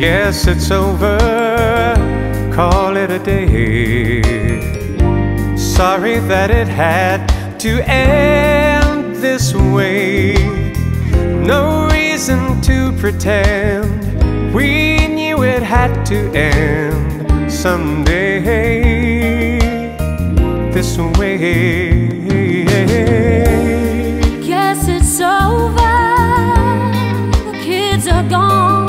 Yes, it's over, call it a day. Sorry that it had to end this way. No reason to pretend, we knew it had to end someday, this way. Yes, it's over, the kids are gone.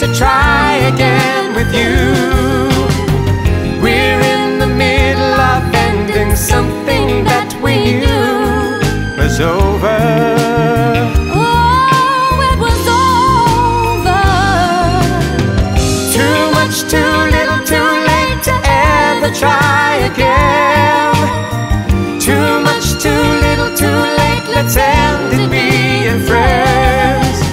To try again with you. We're in the middle of ending something that we knew was over. Oh, it was over. Too much, too little, too late to ever try again. Too much, too little, too late, let's end it being friends.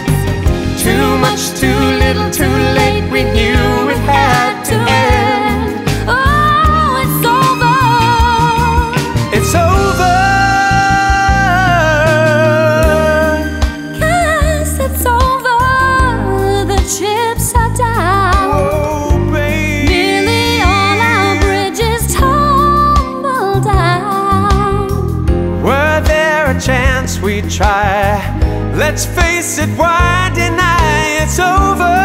Too much, too little, too late, we knew it had to end. Oh, it's over. It's over. Yes, it's over, the chips are down. Oh, baby. Nearly all our bridges tumble down. Were there a chance we'd try? Let's face it, why deny? It's over.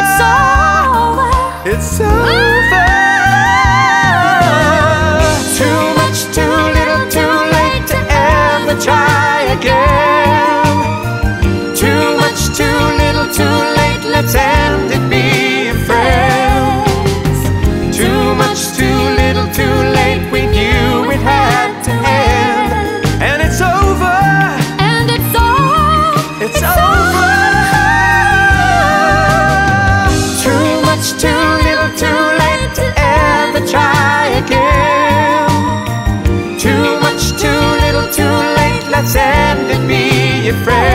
It's over. It's over. Too much, too little, too late to ever try again. Too much, too little, too late, let's end it being friends. Too much, too little, too late, we knew it had to end. And it's over. And it's over. It's over. Too much, too little, too late, let's end it, be your friend.